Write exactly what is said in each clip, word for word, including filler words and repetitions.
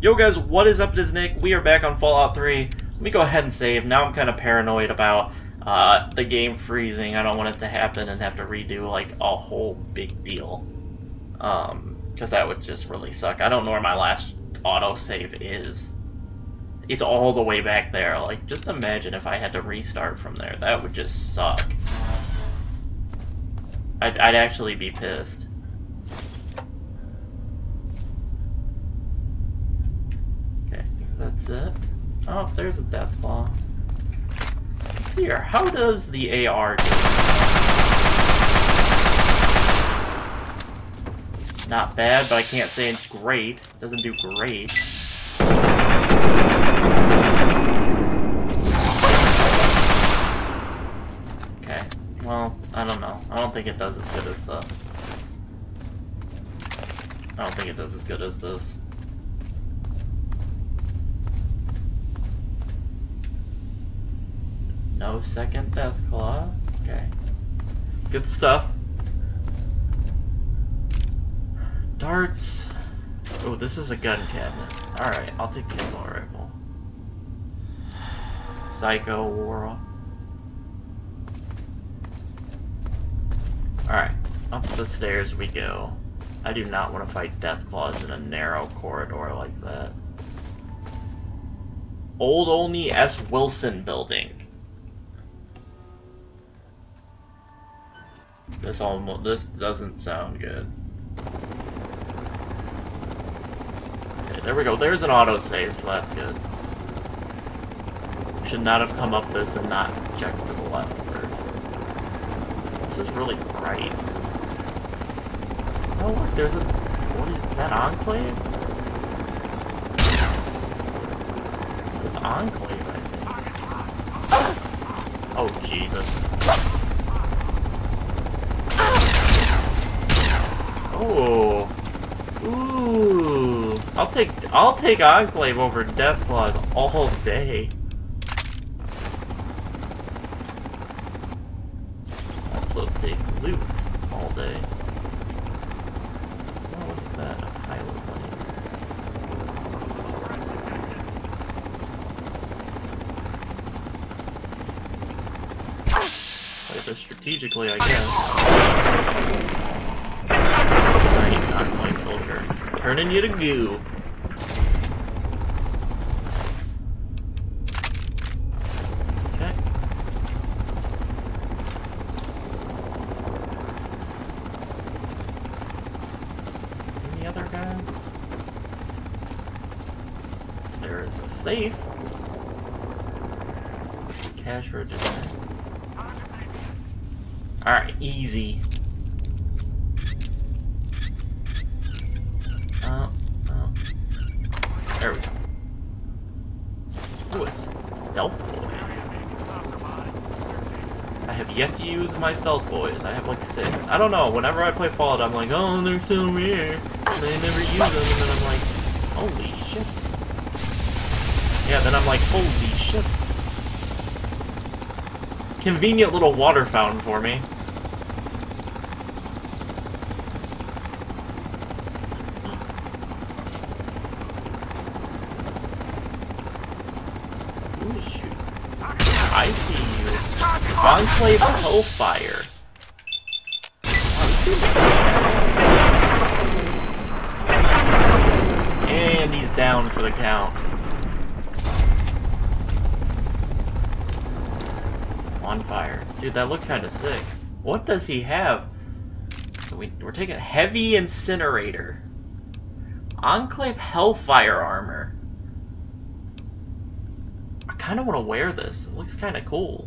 Yo guys, what is up? It is Nick. We are back on Fallout three. Let me go ahead and save. Now I'm kind of paranoid about uh, the game freezing. I don't want it to happen and have to redo like a whole big deal. Um, because that would just really suck. I don't know where my last autosave is. It's all the way back there. Like, just imagine if I had to restart from there. That would just suck. I'd, I'd actually be pissed. That's it. Oh, there's a deathclaw. Let's see here. How does the A R do? Not bad, but I can't say it's great. Doesn't do great. Okay. Well, I don't know. I don't think it does as good as the... I don't think it does as good as this. No second deathclaw. Okay. Good stuff. Darts. Oh, this is a gun cabinet. Alright, I'll take pistol rifle. Psycho War. Alright, up the stairs we go. I do not want to fight deathclaws in a narrow corridor like that. Old Olney S. Wilson building. This almost, this doesn't sound good. Okay, there we go. There's an autosave, so that's good. Should not have come up this and not checked to the left first. This is really bright. Oh look, there's a... what is that, Enclave? It's Enclave, I think. Oh, Jesus. Oh, ooh! I'll take I'll take Enclave over deathclaws all day. Also take loot all day. What's that? A pilot plane. Play this strategically, I guess. Turning you to goo. Okay. Any other guys? There is a safe. Cash register. Alright, easy. There we go. Ooh, a stealth boy. I have yet to use my stealth boys. I have like six. I don't know, whenever I play Fallout, I'm like, oh, they're so rare. And they never use them, and then I'm like, holy shit. Yeah, then I'm like, holy shit. Convenient little water fountain for me. Enclave Hellfire. And he's down for the count. On fire. Dude, that looked kind of sick. What does he have? So we, we're taking heavy incinerator. Enclave Hellfire armor. I kind of want to wear this. It looks kind of cool.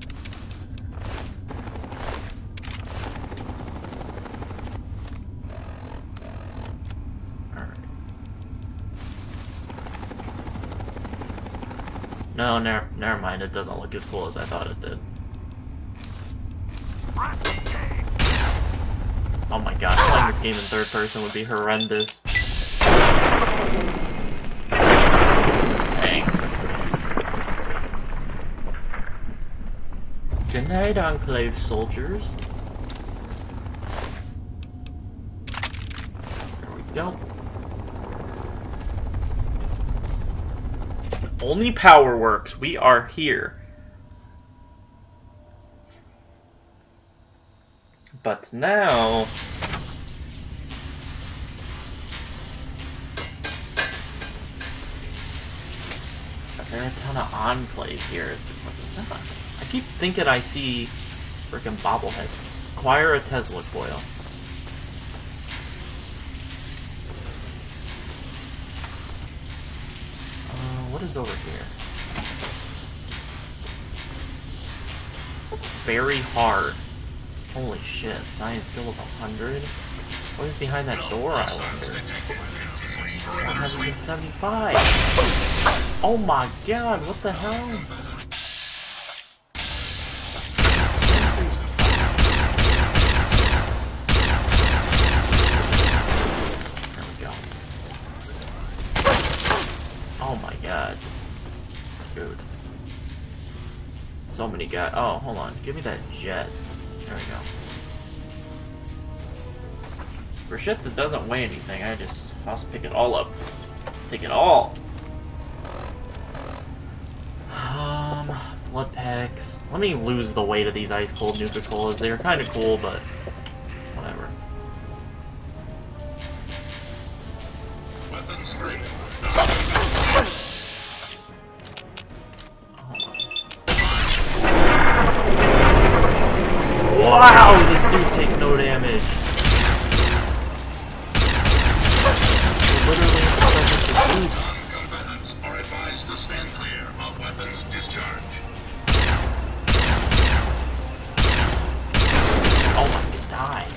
No, never, never mind. It doesn't look as cool as I thought it did. Oh my god, playing this game in third person would be horrendous. Dang. Good night, Enclave soldiers. There we go. Only power works. We are here. But now... There are a ton of Enclave here. Is the question. I keep thinking I see freaking bobbleheads. Acquire a Tesla Coil. Uh, what is over here? Very hard. Holy shit, science skill of one hundred. What is behind that door, I wonder? one seventy-five! Oh my god, what the hell? There we go. Oh my god. Dude. So many guys. Oh, hold on. Give me that jet. There we go. For shit that doesn't weigh anything, I just I'll just pick it all up. Take it all. Um, blood packs. Let me lose the weight of these ice cold Nuka Colas. They're kind of cool, but whatever. Weapons three. Oh. Wow, this dude takes no damage. Combatants are advised to stand clear of weapons discharge. Oh my god, die.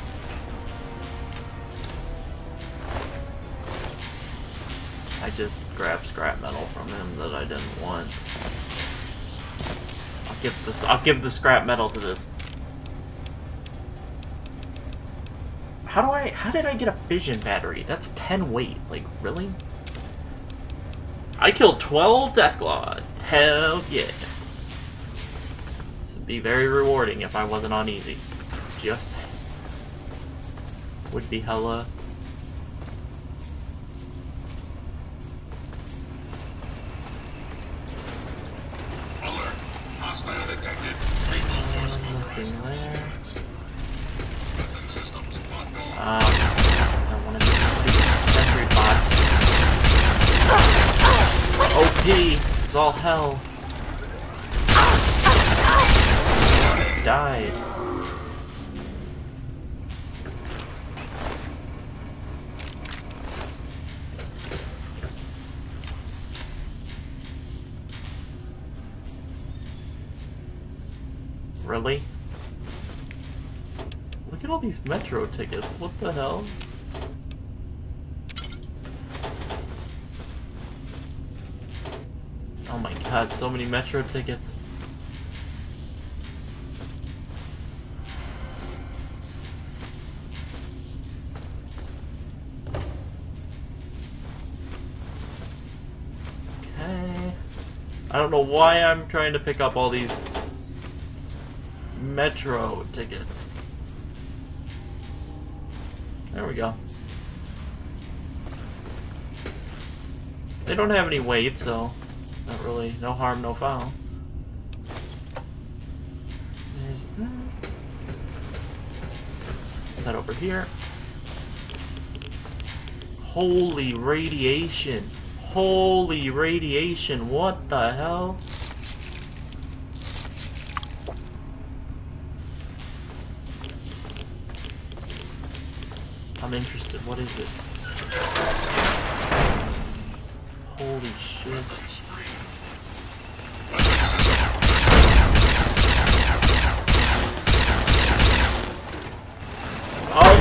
I just grabbed scrap metal from him that I didn't want. I'll give this I'll give the scrap metal to this. How do I how did I get a fission battery? That's ten weight. Like, really? I killed twelve deathclaws. Hell yeah. This would be very rewarding if I wasn't on easy. Just would be hella. Alert. Hostile detected. Lethal force override. Um, I want to do sentry bot. O P! It's all hell. It died. Really? Look at all these metro tickets, what the hell? Oh my god, so many metro tickets. Okay. I don't know why I'm trying to pick up all these metro tickets. There we go. They don't have any weight, so not really, no harm, no foul. There's that. That over here. Holy radiation! Holy radiation! What the hell? I'm interested. What is it? Holy shit. Oh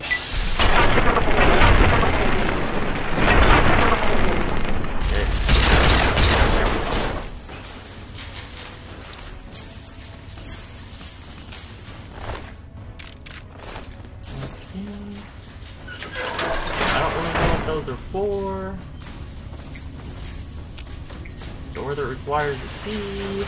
Okay. door. Door that requires a key.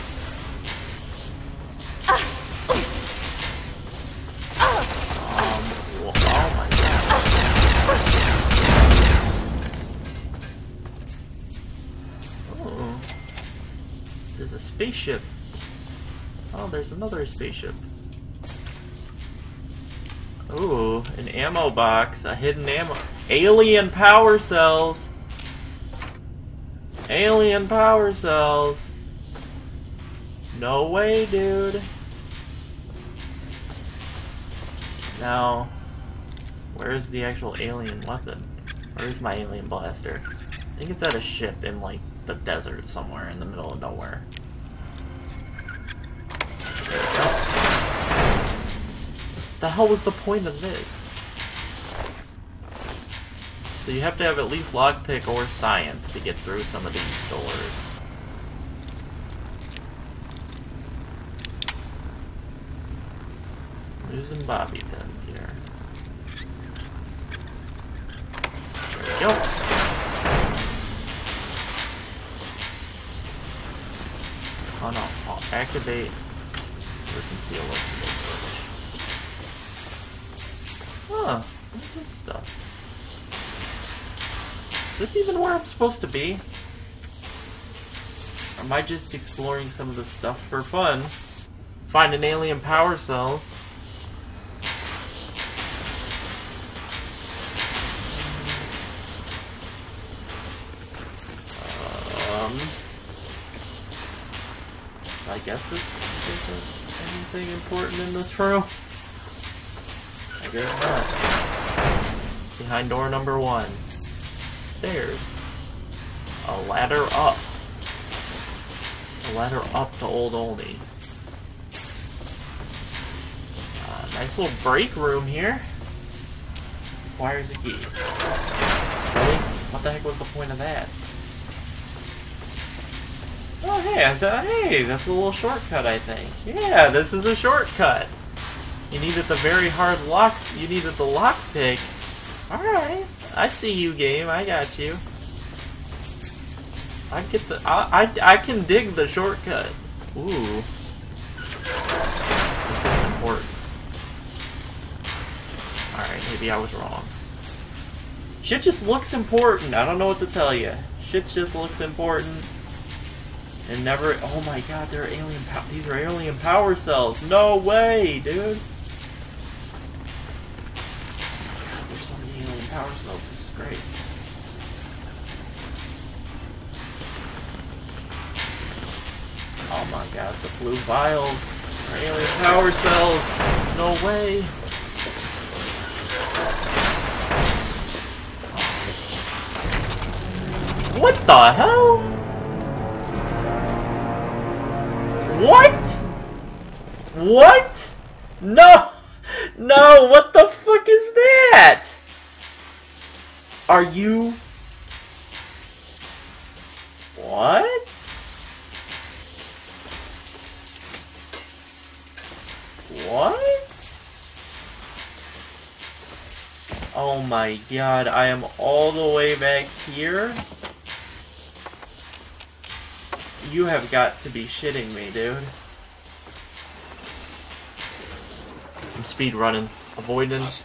Spaceship. Oh, there's another spaceship. Ooh, an ammo box, a hidden ammo. Alien power cells. Alien power cells. No way, dude. Now, where's the actual alien weapon? Where's my alien blaster? I think it's at a ship in like the desert somewhere in the middle of nowhere. The hell was the point of this? So you have to have at least lockpick or science to get through some of these doors. Losing bobby pins here. There we go. Oh no, I'll activate or conceal it. Huh, what's this stuff? Is this even where I'm supposed to be? Or am I just exploring some of this stuff for fun? Finding alien power cells. Um, I guess this isn't anything important in this room. Good enough. Behind door number one. Stairs. A ladder up. A ladder up to Old Oldie. Uh, nice little break room here. Wires a key. Really? What the heck was the point of that? Oh hey, I thought, hey, that's a little shortcut I think. Yeah, this is a shortcut. You needed the very hard lock, you needed the lock pick. Alright, I see you, game, I got you. I get the, I, I, I can dig the shortcut. Ooh. This is important. Alright, maybe I was wrong. Shit just looks important, I don't know what to tell you. Shit just looks important. And never, oh my god, they're alien, these are alien power cells. No way, dude. Power cells, this is great. Oh my god, the blue vials are alien power cells. No way. What the hell? What? What? No! No, what the fuck is that? Are you... What? What? Oh my god, I am all the way back here? You have got to be shitting me, dude. I'm speedrunning. Avoidance.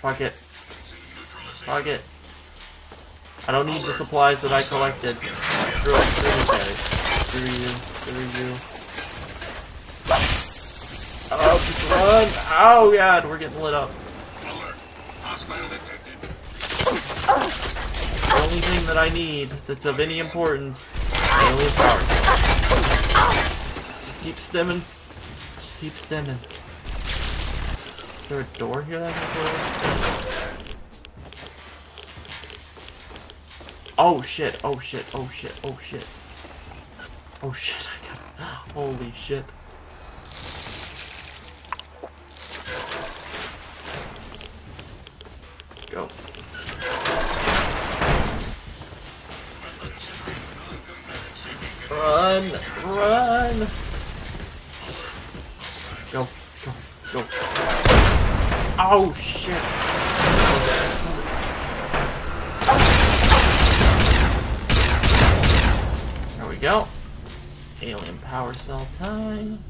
Fuck it. Fuck it. I don't need the supplies that I collected. Screw it, screw you, screw you. Oh, just run! Oh god, we're getting lit up. The only thing that I need that's of any importance is alien power. Just keep stemming. Just keep stemming. Is there a door here that I can close? Oh shit, oh shit, oh shit, oh shit. Oh shit, I gotta... Holy shit. Let's go. Run, run! Go, go, go. Oh shit. we go. Alien power cell time.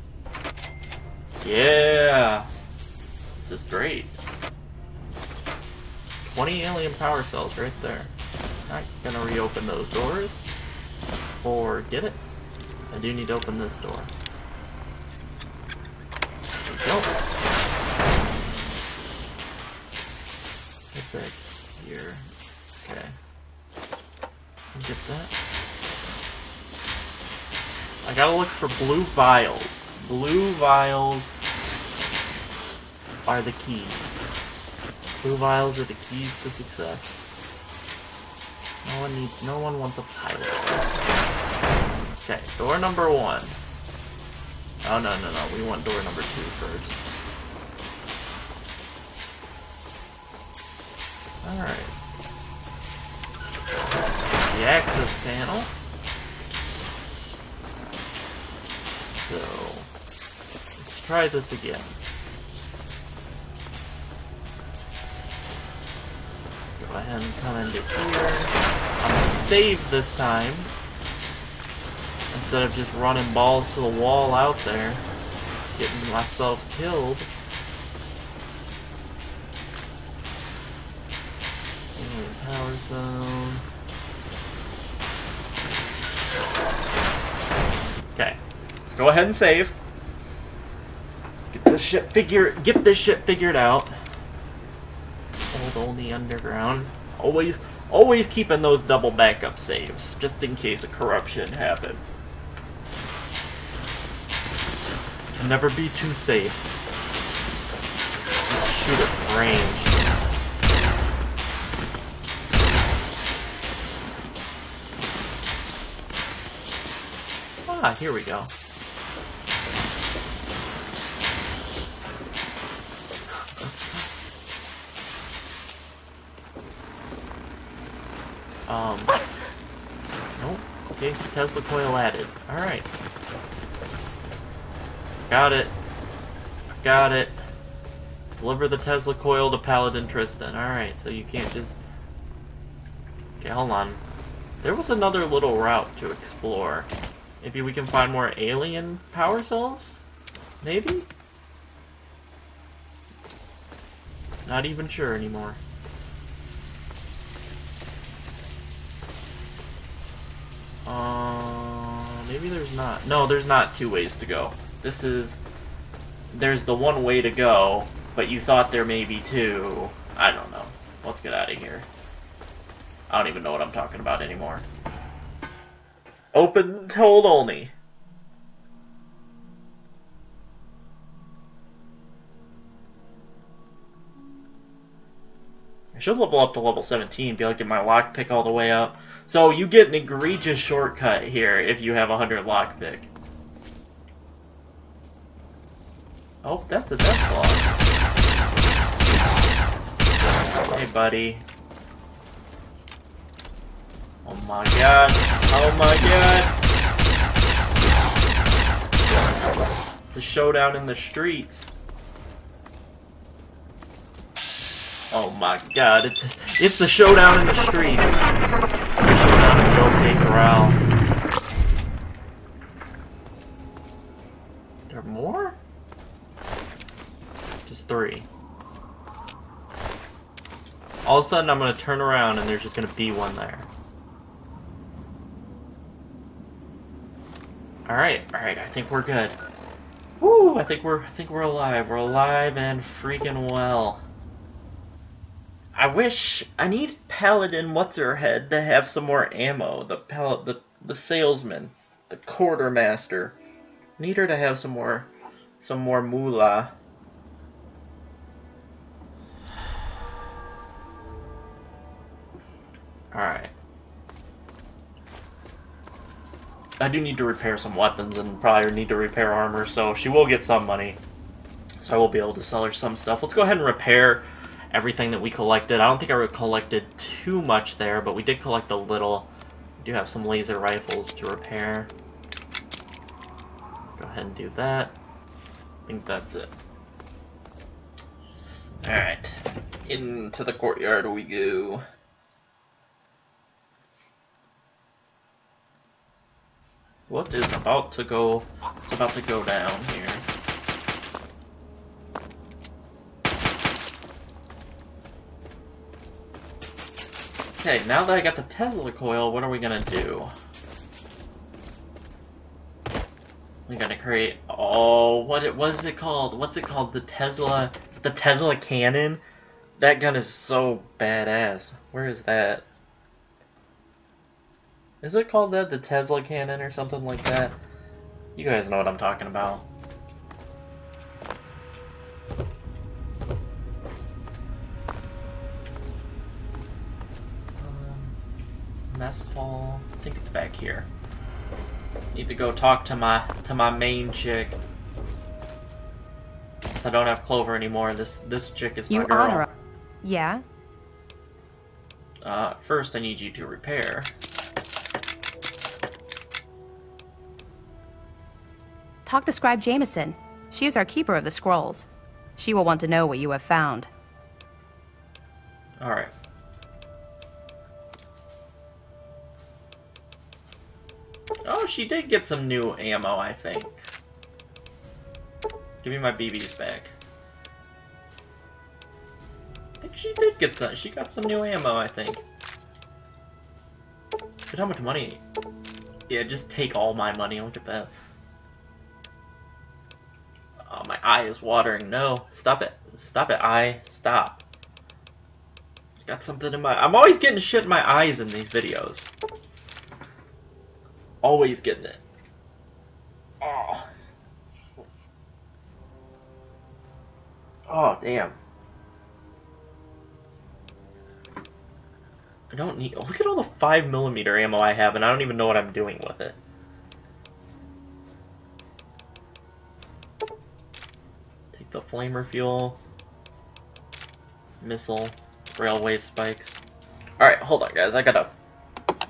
Yeah! This is great. twenty alien power cells right there. Not gonna reopen those doors. Or did it? I do need to open this door. There we go. Get back here. Okay. Get that. I gotta look for blue vials. Blue vials are the key. Blue vials are the keys to success. No one needs, no one wants a pilot. Okay, door number one. Oh no no no, we want door number two first. Alright. The access panel. So, let's try this again. Go ahead and come into here. I'm gonna save this time. Instead of just running balls to the wall out there, getting myself killed. Alien power zone. Go ahead and save. Get this shit figure. Get this shit figured out. Old only underground. Always, always keeping those double backup saves just in case a corruption happens. Can never be too safe. Shoot at range. Ah, here we go. Um, nope, okay, Tesla Coil added, alright. Got it, got it. Deliver the Tesla Coil to Paladin Tristan, alright, so you can't just... Okay, hold on. There was another little route to explore. Maybe we can find more alien power cells? Maybe? Not even sure anymore. Uh, maybe there's not. No, there's not two ways to go. This is... There's the one way to go, but you thought there may be two. I don't know. Let's get out of here. I don't even know what I'm talking about anymore. Open hold only. I should level up to level seventeen, be able to get my lockpick all the way up. So you get an egregious shortcut here if you have one hundred lockpick. Oh, that's a deathclaw. Hey, buddy. Oh my god. Oh my god. It's a showdown in the streets. Oh my god, it's, it's the showdown in the streets. Corral. There are more? Just three. All of a sudden I'm gonna turn around and there's just gonna be one there. Alright, alright, I think we're good. Woo! I think we're I think we're alive. We're alive and freaking well. I wish I need Paladin What's-Her-Head to have some more ammo. The pal the the salesman, the quartermaster. Need her to have some more some more moolah. Alright. I do need to repair some weapons and probably need to repair armor, so she will get some money. So I will be able to sell her some stuff. Let's go ahead and repair everything that we collected. I don't think I collected too much there, but we did collect a little. We do have some laser rifles to repair. Let's go ahead and do that. I think that's it. Alright. Into the courtyard we go. What is about to go? It's about to go down here. Okay, now that I got the Tesla Coil, what are we gonna do? We're gonna create. Oh, what it? What is it called? What's it called? The Tesla. Is it the Tesla Cannon? That gun is so badass. Where is that? Is it called that? The Tesla Cannon or something like that? You guys know what I'm talking about. Um, mess hall. I think it's back here. Need to go talk to my to my main chick. Since I don't have Clover anymore, this this chick is my girl. Yeah. Uh, first I need you to repair. Talk to Scribe Jameson. She is our keeper of the scrolls. She will want to know what you have found. Alright. Oh, she did get some new ammo, I think. Give me my B Bs back. I think she did get some. She got some new ammo, I think. But how much money? Yeah, just take all my money. Look at that. Oh, my eye is watering. No, stop it. Stop it, eye. Stop. Got something in my... I'm always getting shit in my eyes in these videos. Always getting it. Oh. Oh, damn. I don't need... Look at all the five millimeter ammo I have, and I don't even know what I'm doing with it. The flamer fuel, missile, railway spikes. Alright, hold on guys, I gotta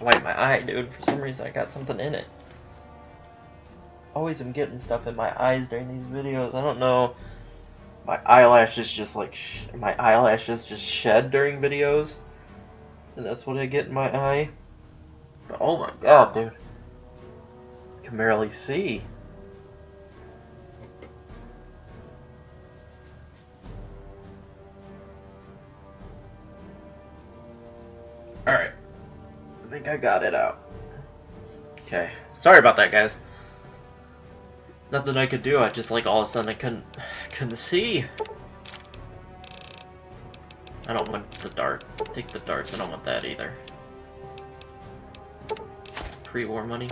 wipe my eye, dude. For some reason I got something in it. Always am getting stuff in my eyes during these videos. I don't know. My eyelashes just like, sh my eyelashes just shed during videos. And that's what I get in my eye. Oh my god, dude. I can barely see. Alright, I think I got it out. Okay, sorry about that, guys. Nothing I could do, I just like all of a sudden I couldn't, couldn't see. I don't want the darts, take the darts, I don't want that either. Pre-war money.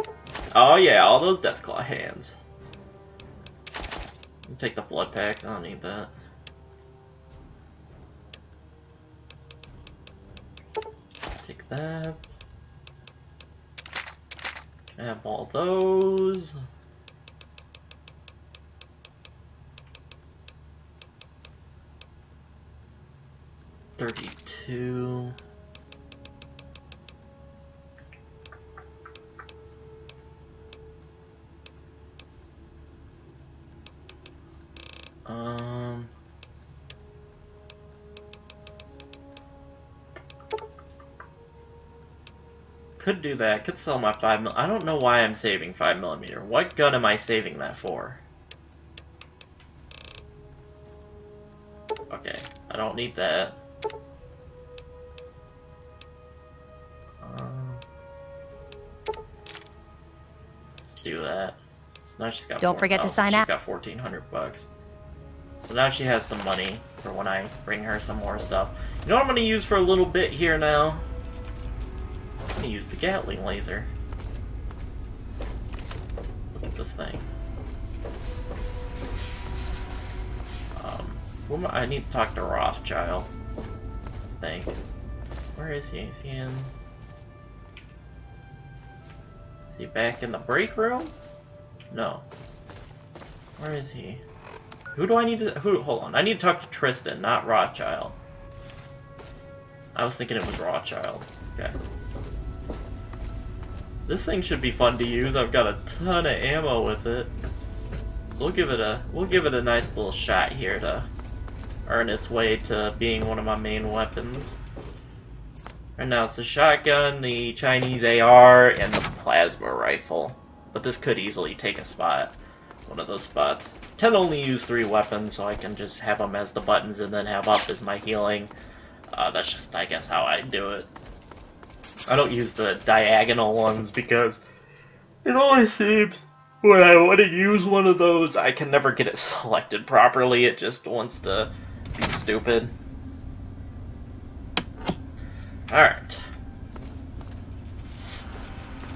Oh yeah, all those deathclaw hands. I'll take the blood packs, I don't need that. Take that. Can I have all those? Thirty-two. Um. Could do that. Could sell my five mil. I don't know why I'm saving five millimeter. What gun am I saving that for? Okay, I don't need that. Um, let's do that. So now she's got. Don't forget to sign up. She's got fourteen hundred bucks. So now she has some money for when I bring her some more stuff. You know what I'm gonna use for a little bit here now. I'm gonna use the Gatling laser. Look at this thing. Um, who am I? I need to talk to Rothschild. I think. Where is he? Is he in? Is he back in the break room? No. Where is he? Who do I need to? Who? Hold on. I need to talk to Tristan, not Rothschild. I was thinking it was Rothschild. Okay. This thing should be fun to use. I've got a ton of ammo with it, so we'll give it a we'll give it a nice little shot here to earn its way to being one of my main weapons. Right now, it's the shotgun, the Chinese A R, and the plasma rifle. But this could easily take a spot. One of those spots. Tend to only use three weapons, so I can just have them as the buttons and then have up as my healing. Uh, that's just, I guess, how I do it. I don't use the diagonal ones because it always seems when I want to use one of those, I can never get it selected properly. It just wants to be stupid. Alright.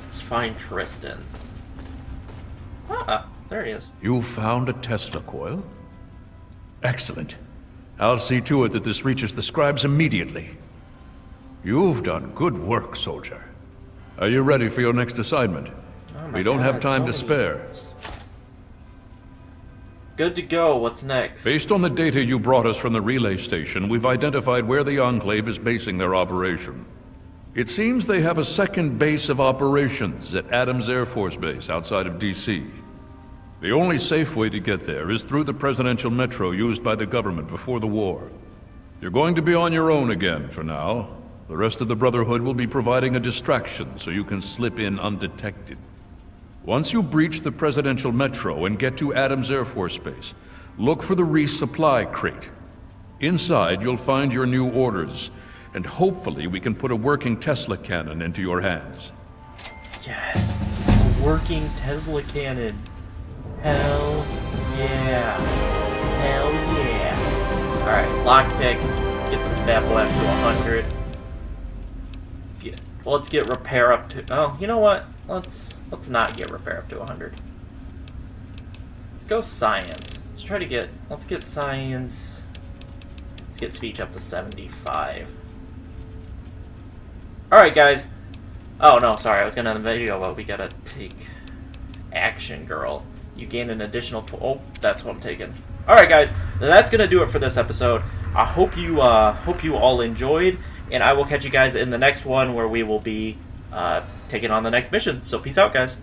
Let's find Tristan. Ah, there he is. You found a Tesla coil? Excellent. I'll see to it that this reaches the scribes immediately. You've done good work, soldier. Are you ready for your next assignment? Oh we don't God, have time so to spare. Good to go. What's next? Based on the data you brought us from the relay station, we've identified where the Enclave is basing their operation. It seems they have a second base of operations at Adams Air Force Base outside of D C. The only safe way to get there is through the Presidential Metro used by the government before the war. You're going to be on your own again for now. The rest of the Brotherhood will be providing a distraction so you can slip in undetected. Once you breach the Presidential Metro and get to Adams Air Force Base, look for the resupply crate. Inside, you'll find your new orders. And hopefully we can put a working Tesla Cannon into your hands. Yes! A working Tesla Cannon! Hell yeah! Hell yeah! Alright, lockpick. Get this bad boy up to one hundred. Get, let's get repair up to... Oh, you know what? Let's let's not get repair up to one hundred. Let's go science. Let's try to get... Let's get science... Let's get speech up to seventy-five. Alright guys, oh no, sorry, I was gonna end the video, but we gotta take Action Girl. You gain an additional, oh, that's what I'm taking. Alright guys, that's gonna do it for this episode. I hope you, uh, hope you all enjoyed, and I will catch you guys in the next one where we will be, uh, taking on the next mission. So peace out, guys.